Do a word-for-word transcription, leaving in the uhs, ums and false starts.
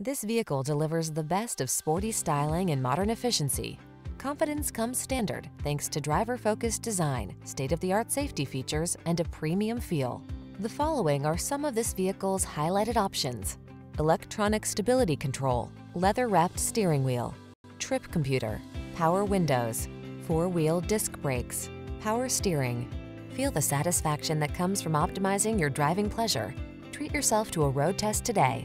This vehicle delivers the best of sporty styling and modern efficiency. Confidence comes standard thanks to driver-focused design, state-of-the-art safety features, and a premium feel. The following are some of this vehicle's highlighted options: electronic stability control, leather-wrapped steering wheel, trip computer, power windows, four-wheel disc brakes, power steering. Feel the satisfaction that comes from optimizing your driving pleasure. Treat yourself to a road test today.